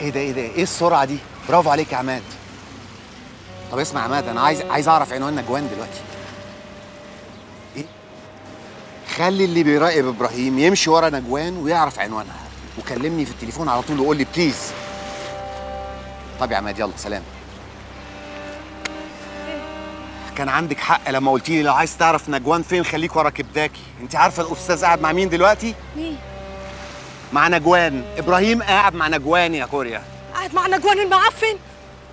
ايه السرعه دي؟ برافو عليك يا عماد. طب اسمع يا عماد، انا عايز اعرف عنوان نجوان دلوقتي. ايه؟ خلي اللي بيراقب ابراهيم يمشي ورا نجوان ويعرف عنوانها، وكلمني في التليفون على طول وقول لي بليز. طب يا عماد يلا سلام. كان عندك حق لما قلتيلي لو عايز تعرف نجوان فين خليك ورا كبداكي. انت عارفه الاستاذ قاعد مع مين دلوقتي؟ مين؟ مع نجوان. ابراهيم قاعد مع نجوان يا كوريا. قاعد مع نجوان المعفن؟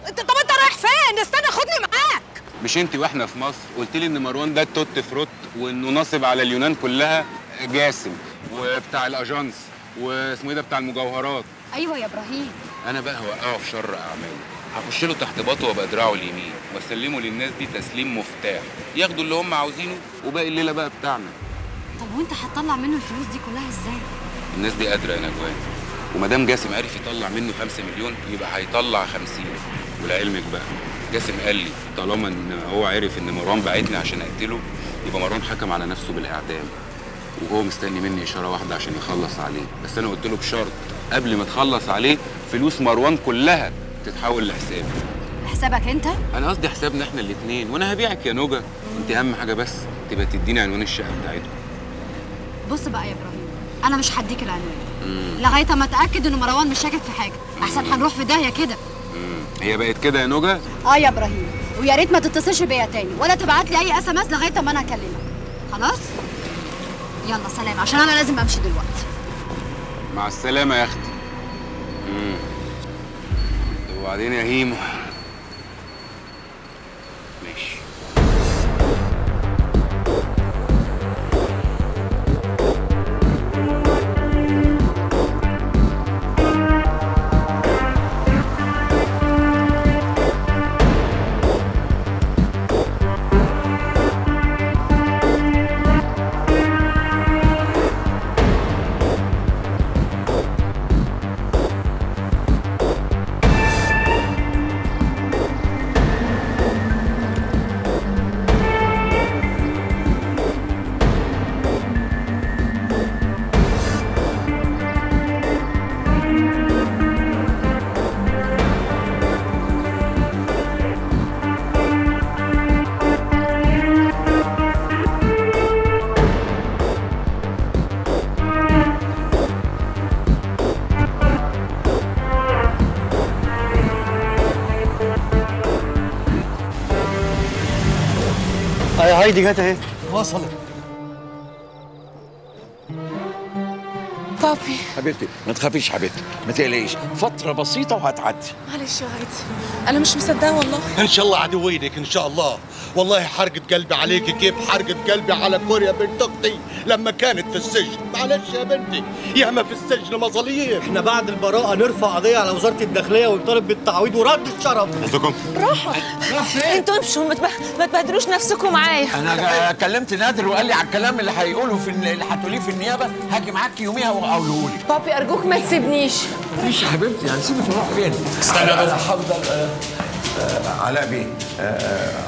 طب انت رايح فين؟ استنى خدني معاك. مش انت واحنا في مصر قلتيلي ان مروان ده التوت فروت، وانه ناصب على اليونان كلها، جاسم وبتاع الاجانس واسمه ايه ده بتاع المجوهرات؟ ايوه يا ابراهيم. انا بقى هوقعه في شر اعماله، هخش له تحت باطه وابقى دراعه اليمين، واسلمه للناس دي تسليم مفتاح، ياخدوا اللي هم عاوزينه وباقي الليله بقى بتاعنا. طب وانت هتطلع منه الفلوس دي كلها ازاي؟ الناس دي قادره يا نجوان، ومادام جاسم عرف يطلع منه 5 مليون يبقى هيطلع 50. ولعلمك بقى جاسم قال لي طالما ان هو عرف ان مروان بعتني عشان اقتله يبقى مروان حكم على نفسه بالاعدام، وهو مستني مني اشاره واحده عشان يخلص عليه، بس انا قلت له بشرط قبل ما تخلص عليه فلوس مروان كلها تتحول لحسابي. لحسابك انت؟ انا قصدي حسابنا احنا الاثنين، وانا هبيعك يا نوجه. انت اهم حاجه بس تبقى تديني عنوان الشقه بتاعتكم. بص بقى يا ابراهيم، انا مش هديك العنوان لغايه اما اتاكد ان مروان مش شاكك في حاجه، احسن هنروح في داهيه كده. هي بقت كده يا نوجه؟ اه يا ابراهيم، ويا ريت ما تتصلش بيا تاني ولا تبعت لي اي SMS لغايه اما انا اكلمك. خلاص؟ يلا سلام، عشان انا لازم امشي دلوقتي. مع السلامه يا اختي. وبعدين يا هيمو ماشي. هايدي جت اهي، وصلت. بابي حبيبتي ما تخافيش، حبيبتي ما تقلقيش، فترة بسيطة وهتعدي. معلش يا هايدي، أنا مش مصدقة والله. إن شاء الله عدوينك إن شاء الله، والله حرقت قلبي عليكي كيف حرقت قلبي على كوريا بنت أختي لما كانت في السجن. معلش يا بنتي، ياما في السجن مظاليم. إحنا بعد البراءة نرفع قضية على وزارة الداخلية ونطالب بالتعويض ورد الشرف. قصدكم؟ راحة أنتوا امشوا، ما تبهدلوش نفسكم معايا. أنا كلمت نادر وقال لي على الكلام اللي هيقوله اللي هتقوليه في النيابة، هاجي معاك يوميها وأقوله لك. بابي أرجوك ما تسيبنيش. مفيش يا حبيبتي، هنسيبك نروح فين؟ استنى انا هفضل. علاء بيه،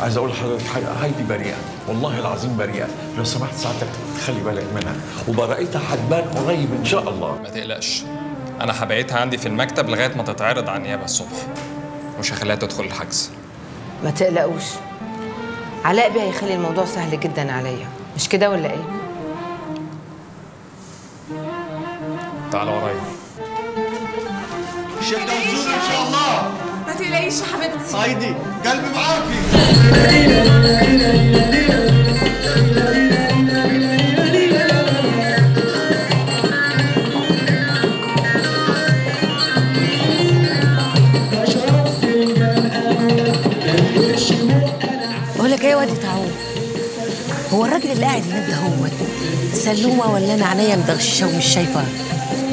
عايز اقول لحضرتك حاجه، هايدي بريئه والله العظيم بريئه، لو سمحت سعادتك تخلي بالك منها، وبراءتها هتبان قريب ان شاء الله. ما تقلقش، انا هبعتها عندي في المكتب لغايه ما تتعرض على النيابه الصبح، مش هخليها تدخل الحجز. ما تقلقوش، علاء بيه هيخلي الموضوع سهل جدا عليا، مش كده ولا ايه؟ تعال ورايا. مش احنا وصول ان شاء الله. ما تقلقيش يا حبيبتي، هايدي قلبي معاكي. بقول لك ايه يا واد تعوب، هو الراجل اللي قاعد هناك ده هو سلومه ولا انا عينيا مدغششه ومش شايفه؟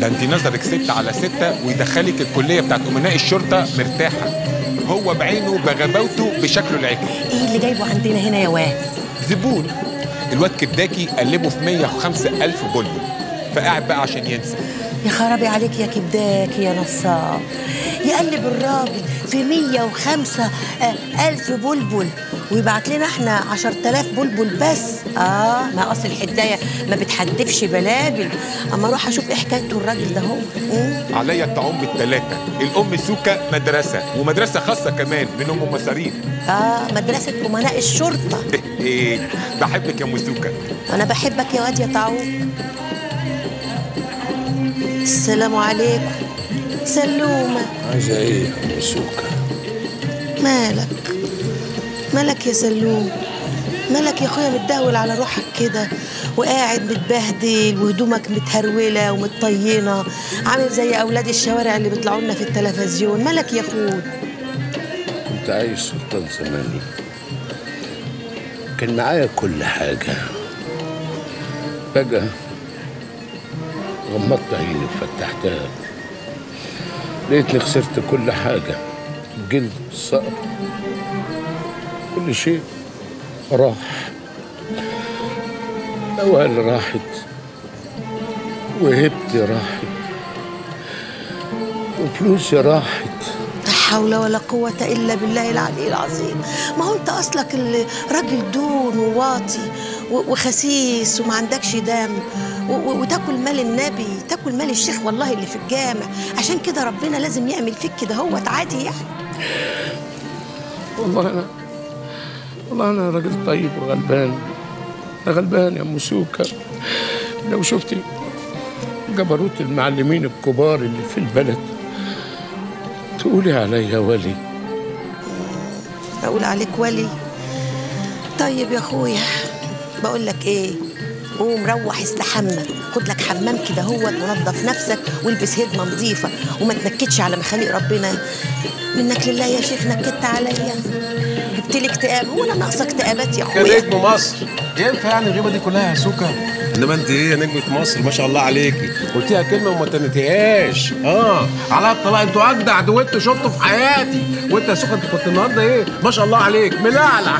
ده انت نظرك 6/6 ويدخلك الكليه بتاعت امناء الشرطه مرتاحه، هو بعينه بغباوته بشكله العكري. ايه اللي جايبه عندنا هنا يا واد؟ زبون. الواد كداكي قلبه في 105,000 بلبل، فقاعد بقى عشان ينسى. يا خرابي عليك يا كبداك يا نصاب، يقلب الراجل في 105 ألف بلبل ويبعت لنا احنا 10 آلاف بلبل بس. ما اصل الحدايه ما بتحدفش بلاجل. اما اروح اشوف ايه حكايته الراجل ده. هو عليا الطعام ال3، الام سوكا مدرسه ومدرسه خاصه كمان منهم ام مسارين. مدرسه امناء الشرطه. بحبك يا ام سوكا. انا بحبك يا واد يا طاعون. السلام عليكم. سلومة عايزة ايه يا ام سوكا؟ مالك يا سلوم؟ مالك يا اخويا متدهول على روحك كده وقاعد متبهدل وهدومك متهروله ومتطينه عامل زي اولاد الشوارع اللي بيطلعوا لنا في التلفزيون؟ مالك يا اخويا؟ كنت عايش سلطان زماني، كان معايا كل حاجه، فجأة غمضت عيني وفتحتها لقيتني خسرت كل حاجه، الجلد، الصقر، كل شيء راح. الأوهام راحت وهبتي راحت وفلوسي راحت. لا حول ولا قوة إلا بالله العلي العظيم. ما هو أنت أصلك الراجل دون وواطي وخسيس وما عندكش دم وتاكل مال النبي، تاكل مال الشيخ والله اللي في الجامع، عشان كده ربنا لازم يعمل فيك كده هوت عادي يعني. والله أنا راجل طيب وغلبان. أنا غلبان يا أم سوكا. لو شفتي جبروت المعلمين الكبار اللي في البلد تقولي عليا ولي. أقول عليك ولي؟ طيب يا أخويا بقول لك إيه؟ قوم روح استحمى، خد لك حمام كده هوت ونظف نفسك والبس هدمه نظيفه وما تنكدش على مخاليق ربنا. منك لله يا شيخ نكدت عليا، جبت لي اكتئاب. هو انا ناقصه اكتئابات يا اخويا؟ كنجم مصر ينفع يعني الغيبه دي كلها يا سوكا؟ انما انت ايه يا نجمه مصر ما شاء الله عليكي، قلتيها كلمه وما تنتهاش. على الطلاق انتوا اجدع دويتوا شفته في حياتي. وانت يا سوكا انت كنت النهارده ايه ما شاء الله عليك ملعلع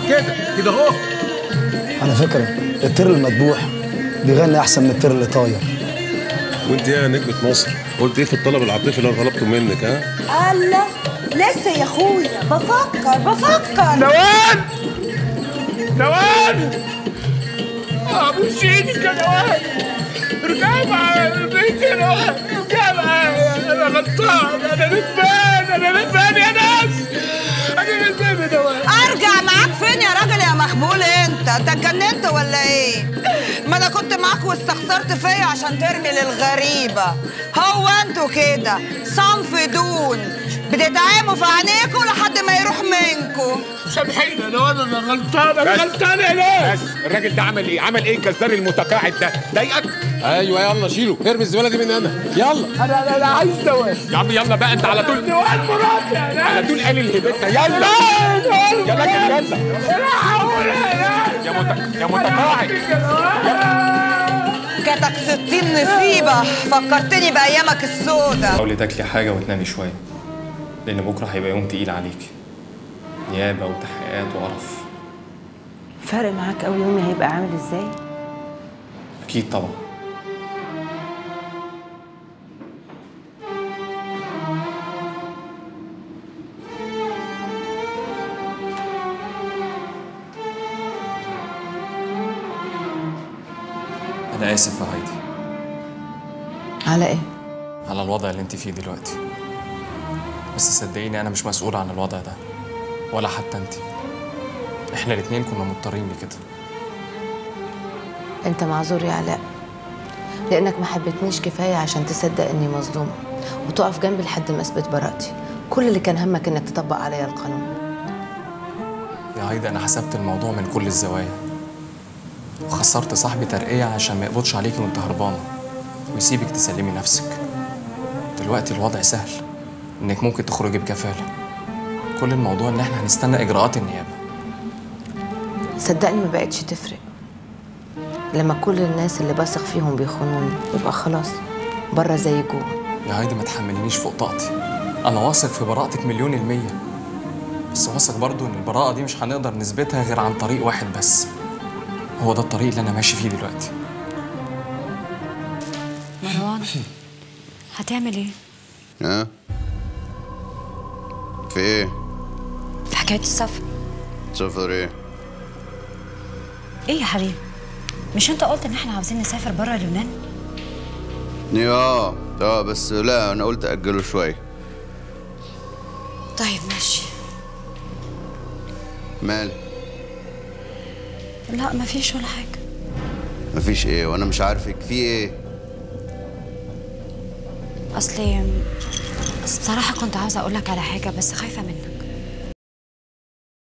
كده اهو. على فكره الطير المذبوح بيغني احسن من الطير اللي طاير. وانت يا نجمه مصر قلت ايه في الطلب العاطفي اللي انا طلبته منك؟ الله لسه يا اخويا بفكر. نوال ابوس ايدك يا نوال، ارجعي معايا البيت يا نوال، ارجعي معايا. انا غلطان، انا ندمان يا ناس، انا ندمان يا نوال. ارجع معاك فين يا راجل يا مخبول؟ انت اتجننت ولا ايه؟ ما انا كنت معاك واستخسرت فيا عشان ترمي للغريبه. هو انتوا كده صنف دون بتدعموا في عينيكوا لحد ما يروح منكوا. سامحيني انا غلطان يا ناس. بس الراجل ده عمل ايه؟ عمل ايه الجزار المتقاعد ده؟ ضايقك؟ ايوه يلا شيله، ارمي الزباله دي من هنا يلا. انا عايز دوام يا عم. يلا بقى انت على طول على طول قال الهبتة. يلا يا راجل يلا يا متقاعد. جاتك 60 نصيبه، فكرتني بايامك السودة. حاولي تاكلي حاجه وتنامي شويه لأن بكرة هيبقى يوم تقيل عليكي، نيابة وتحقيقات وقرف. فارق معاك أوي يومي هيبقى عامل إزاي؟ أكيد طبعًا. أنا آسف يا هايدي. على إيه؟ على الوضع اللي أنت فيه دلوقتي. بس صدقيني أنا مش مسؤول عن الوضع ده ولا حتى أنتِ. إحنا الاتنين كنا مضطرين لكده. أنت معذور يا علاء لأنك ما حبيتنيش كفاية عشان تصدق إني مظلومة وتقف جنبي لحد ما أثبت براءتي. كل اللي كان همك إنك تطبق عليا القانون. يا هايدي أنا حسبت الموضوع من كل الزوايا وخسرت صاحبي ترقية عشان ما يقبضش عليكي وأنت هربانة ويسيبك تسلمي نفسك. دلوقتي الوضع سهل، إنك ممكن تخرجي بكفالة. كل الموضوع إن إحنا هنستنى إجراءات النيابة. صدقني ما بقتش تفرق. لما كل الناس اللي بثق فيهم بيخونوني يبقى خلاص بره زي جوه. يا هايدي ما تحملنيش فوق طاقتي. أنا واثق في براءتك 1000000%. بس واثق برضه إن البراءة دي مش هنقدر نثبتها غير عن طريق واحد بس. هو ده الطريق اللي أنا ماشي فيه دلوقتي. مروان هتعمل ايه؟ ها؟ في ايه؟ في حكاية السفر. سفر ايه؟ ايه يا حبيبي؟ مش انت قلت ان احنا عاوزين نسافر بره لبنان؟ بس لا، انا قلت اجله شوية. طيب ماشي. مالي؟ لا مفيش ولا حاجة. مفيش ايه؟ وانا مش عارفك في ايه؟ اصل بصراحة كنت عاوزة اقولك على حاجة بس خايفة منك.